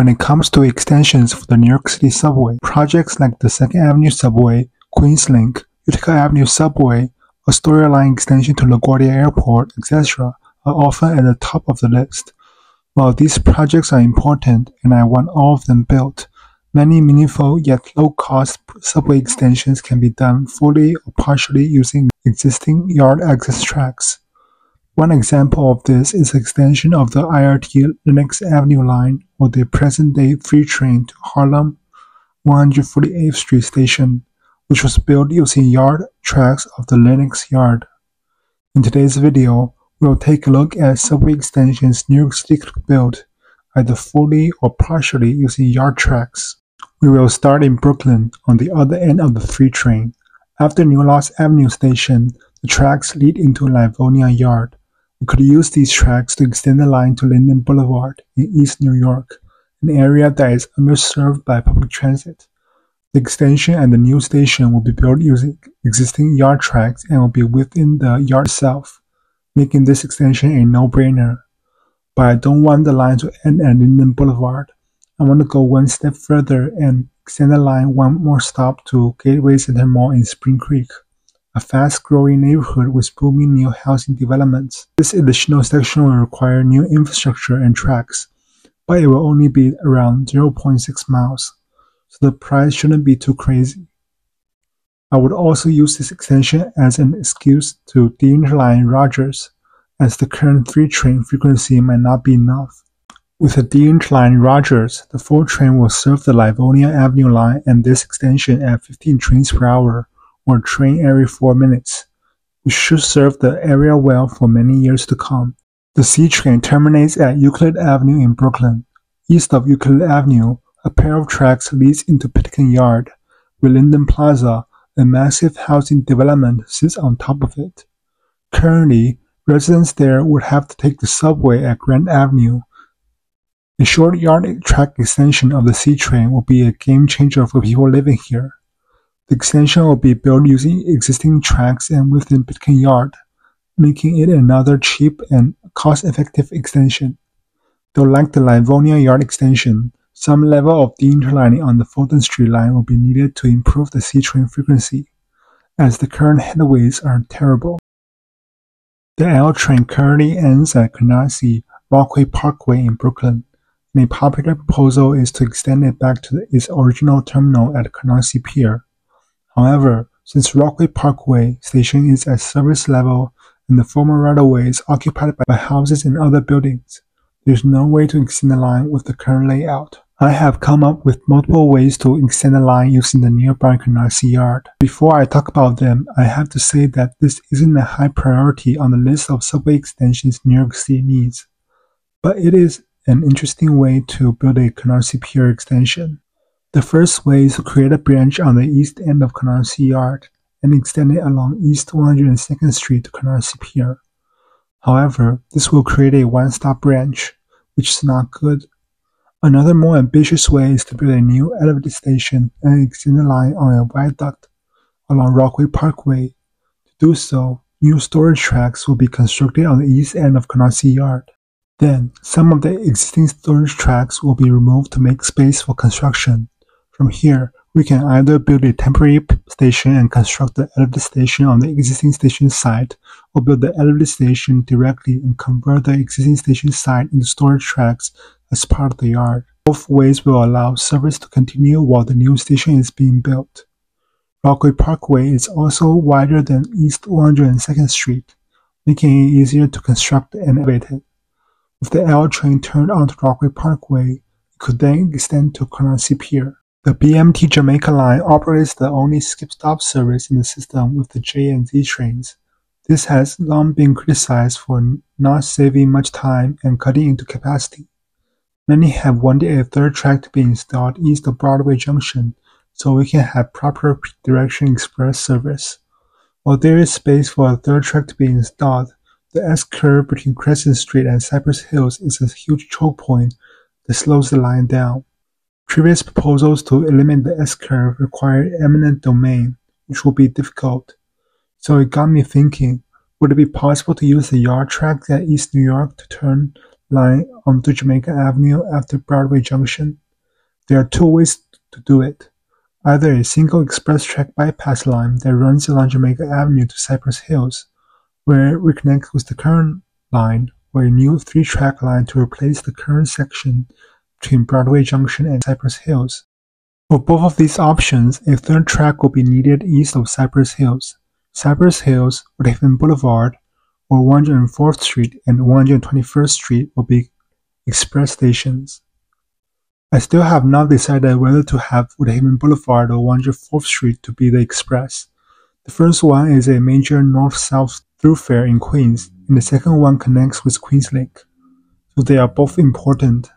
When it comes to extensions for the New York City subway, projects like the Second Avenue Subway, QueensLink, Utica Avenue Subway, Astoria Line extension to LaGuardia Airport, etc. are often at the top of the list. While these projects are important, and I want all of them built, many meaningful yet low-cost subway extensions can be done fully or partially using existing yard access tracks. One example of this is the extension of the IRT Lenox Avenue line, or the present-day free train to Harlem 148th Street Station, which was built using yard tracks of the Lenox Yard. In today's video, we'll take a look at subway extensions New York City could build, either fully or partially using yard tracks. We will start in Brooklyn, on the other end of the free train. After New Lots Avenue Station, the tracks lead into Livonia Yard. We could use these tracks to extend the line to Linden Boulevard in East New York, an area that is underserved by public transit. The extension and the new station will be built using existing yard tracks and will be within the yard itself, making this extension a no-brainer. But I don't want the line to end at Linden Boulevard. I want to go one step further and extend the line one more stop to Gateway Center Mall in Spring Creek, a fast-growing neighborhood with booming new housing developments. This additional section will require new infrastructure and tracks, but it will only be around 0.6 miles, so the price shouldn't be too crazy. I would also use this extension as an excuse to de-interline Rogers, as the current free train frequency might not be enough. With a de-interline Rogers, the full train will serve the Livonia Avenue line and this extension at 15 trains per hour, or a train every 4 minutes, which should serve the area well for many years to come. The C train terminates at Euclid Avenue in Brooklyn. East of Euclid Avenue, a pair of tracks leads into Pitkin Yard, where Linden Plaza, a massive housing development, sits on top of it. Currently, residents there would have to take the subway at Grand Avenue. A short yard track extension of the C train will be a game changer for people living here. The extension will be built using existing tracks and within Pitkin Yard, making it another cheap and cost-effective extension. Though like the Livonia Yard extension, some level of de-interlining on the Fulton Street line will be needed to improve the C train frequency, as the current headways are terrible. The L train currently ends at Canarsie Rockaway Parkway in Brooklyn, and a popular proposal is to extend it back to its original terminal at Canarsie Pier. However, since Rockaway Parkway Station is at service level and the former right-of-way is occupied by houses and other buildings, there's no way to extend the line with the current layout. I have come up with multiple ways to extend the line using the nearby Canarsie Yard. Before I talk about them, I have to say that this isn't a high priority on the list of subway extensions New York City needs, but it is an interesting way to build a Canarsie Pier extension. The first way is to create a branch on the east end of Canarsie Yard and extend it along East 102nd Street to Canarsie Pier. However, this will create a one-stop branch, which is not good. Another more ambitious way is to build a new elevated station and extend the line on a viaduct along Rockaway Parkway. To do so, new storage tracks will be constructed on the east end of Canarsie Yard. Then, some of the existing storage tracks will be removed to make space for construction. From here, we can either build a temporary station and construct the elevated station on the existing station site, or build the elevated station directly and convert the existing station site into storage tracks as part of the yard. Both ways will allow service to continue while the new station is being built. Rockaway Parkway is also wider than East 102nd Street, making it easier to construct and elevate it. If the L train turned onto Rockaway Parkway, it could then extend to Canarsie Pier. The BMT Jamaica line operates the only skip-stop service in the system with the J and Z trains. This has long been criticized for not saving much time and cutting into capacity. Many have wanted a third track to be installed east of Broadway Junction so we can have proper direction express service. While there is space for a third track to be installed, the S-curve between Crescent Street and Cypress Hills is a huge choke point that slows the line down. Previous proposals to eliminate the S-curve required eminent domain, which will be difficult. So it got me thinking, would it be possible to use the yard tracks at East New York to turn line onto Jamaica Avenue after Broadway Junction. There are two ways to do it. Either a single express track bypass line that runs along Jamaica Avenue to Cypress Hills, where it reconnects with the current line, or a new three-track line to replace the current section between Broadway Junction and Cypress Hills. For both of these options, a third track will be needed east of Cypress Hills. Cypress Hills, Woodhaven Boulevard, or 104th Street and 121st Street will be express stations. I still have not decided whether to have Woodhaven Boulevard or 104th Street to be the express. The first one is a major north-south thoroughfare in Queens, and the second one connects with QueensLink, so they are both important.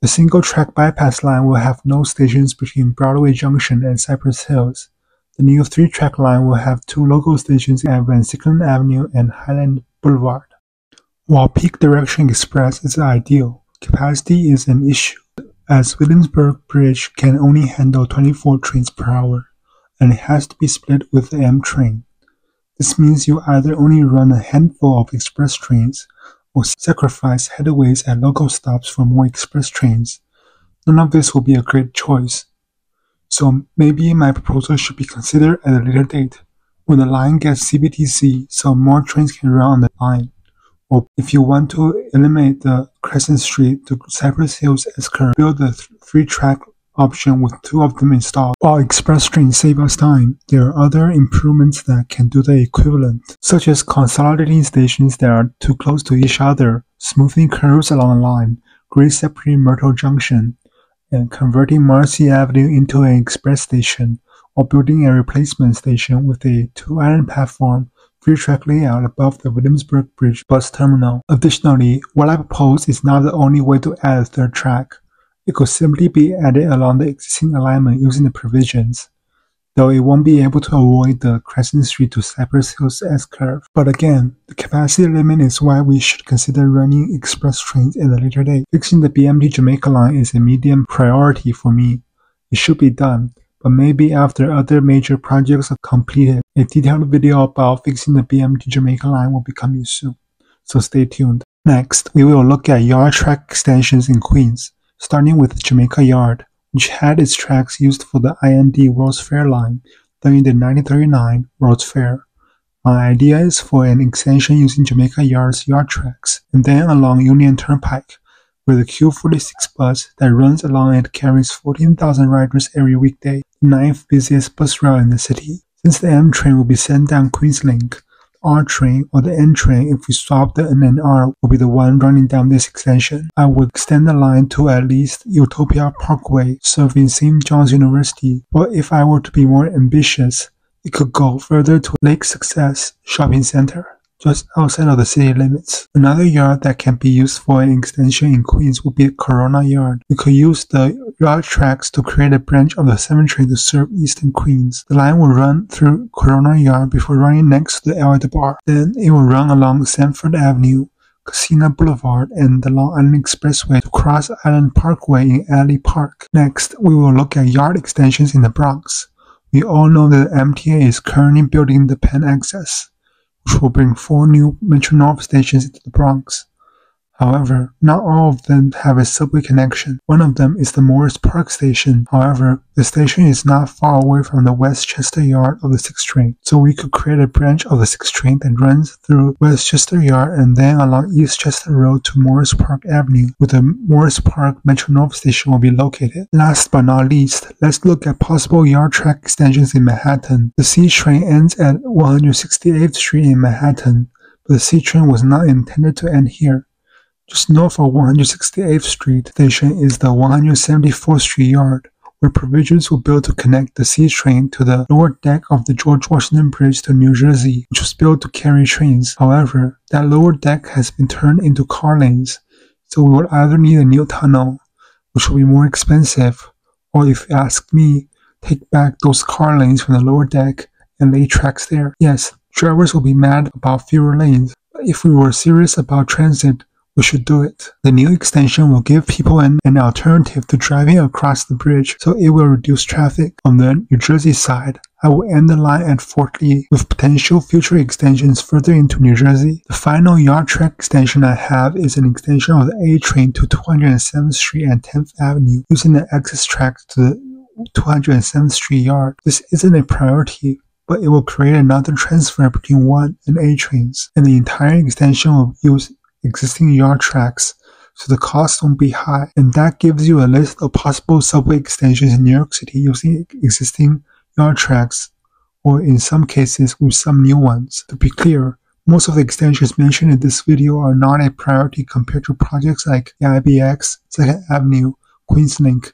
The single-track bypass line will have no stations between Broadway Junction and Cypress Hills. The new three-track line will have two local stations at Van Sicklen Avenue and Highland Boulevard. While peak direction express is ideal, capacity is an issue, as Williamsburg Bridge can only handle 24 trains per hour, and it has to be split with the M train. This means you either only run a handful of express trains, or sacrifice headways at local stops for more express trains. None of this will be a great choice. So maybe my proposal should be considered at a later date, when the line gets CBTC so more trains can run on the line, or if you want to eliminate the Crescent Street to Cypress Hills S-curve, build a three-track option with two of them installed. While express trains save us time, there are other improvements that can do the equivalent, such as consolidating stations that are too close to each other, smoothing curves along the line, grade separating Myrtle Junction, and converting Marcy Avenue into an express station, or building a replacement station with a two-island platform, three-track layout above the Williamsburg Bridge bus terminal. Additionally, what I propose is not the only way to add a third track. It could simply be added along the existing alignment using the provisions, though it won't be able to avoid the Crescent Street to Cypress Hills S-curve. But again, the capacity limit is why we should consider running express trains at a later date. Fixing the BMT Jamaica line is a medium priority for me. It should be done, but maybe after other major projects are completed. A detailed video about fixing the BMT Jamaica line will be coming soon, so stay tuned. Next, we will look at yard track extensions in Queens, starting with Jamaica Yard, which had its tracks used for the IND World's Fair line during the 1939 World's Fair. My idea is for an extension using Jamaica Yard's yard tracks, and then along Union Turnpike, where the Q46 bus that runs along it carries 14,000 riders every weekday, the ninth busiest bus route in the city. Since the M train will be sent down QueensLink, R train or the N train, if we swap the N and R, will be the one running down this extension. I would extend the line to at least Utopia Parkway, serving St. John's University, or if I were to be more ambitious, it could go further to Lake Success Shopping Center, just outside of the city limits. Another yard that can be used for an extension in Queens would be Corona Yard. We could use the yard tracks to create a branch of the 7 train to serve eastern Queens. The line will run through Corona Yard before running next to the Elder Bar. Then it will run along Sanford Avenue, Casino Boulevard, and the Long Island Expressway to Cross Island Parkway in Alley Park. Next, we will look at yard extensions in the Bronx. We all know that MTA is currently building the Penn Access, which will bring 4 new Metro North stations into the Bronx. However, not all of them have a subway connection. One of them is the Morris Park Station. However, the station is not far away from the Westchester Yard of the 6th train, so we could create a branch of the 6th train that runs through Westchester Yard and then along East Chester Road to Morris Park Avenue, where the Morris Park Metro North Station will be located. Last but not least, let's look at possible yard track extensions in Manhattan. The C train ends at 168th Street in Manhattan, but the C train was not intended to end here. Just north of 168th Street Station is the 174th Street Yard, where provisions were built to connect the C train to the lower deck of the George Washington Bridge to New Jersey, which was built to carry trains. However, that lower deck has been turned into car lanes, so we would either need a new tunnel, which will be more expensive, or if you ask me, take back those car lanes from the lower deck and lay tracks there. Yes, drivers will be mad about fewer lanes, but if we were serious about transit, we should do it. The new extension will give people an alternative to driving across the bridge, so it will reduce traffic. On the New Jersey side, I will end the line at Fort Lee with potential future extensions further into New Jersey. The final yard track extension I have is an extension of the A train to 207th Street and 10th Avenue using the access track to the 207th Street yard. This isn't a priority, but it will create another transfer between 1 and A trains, and the entire extension will use existing yard tracks, so the cost won't be high. And that gives you a list of possible subway extensions in New York City using existing yard tracks, or in some cases with some new ones. To be clear, most of the extensions mentioned in this video are not a priority compared to projects like the IBX, Second Avenue, QueensLink,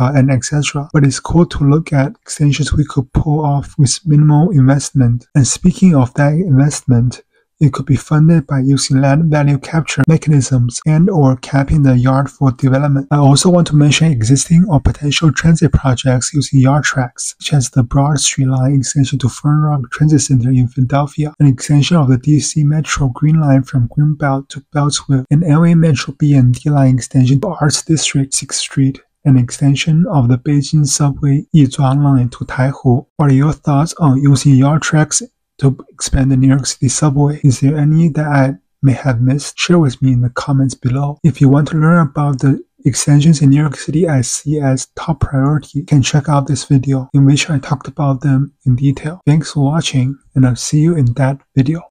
and etc. But it's cool to look at extensions we could pull off with minimal investment. And speaking of that investment, it could be funded by using land value capture mechanisms and or capping the yard for development. I also want to mention existing or potential transit projects using yard tracks, such as the Broad Street Line extension to Fern Rock Transit Center in Philadelphia, an extension of the DC Metro Green Line from Greenbelt to Beltsville, an LA Metro B and D Line extension to Arts District 6th Street, an extension of the Beijing Subway Yizhuang Line to Taihu. What are your thoughts on using yard tracks to expand the New York City subway? Is there any that I may have missed? Share with me in the comments below. If you want to learn about the extensions in New York City I see as top priority, you can check out this video in which I talked about them in detail. Thanks for watching, and I'll see you in that video.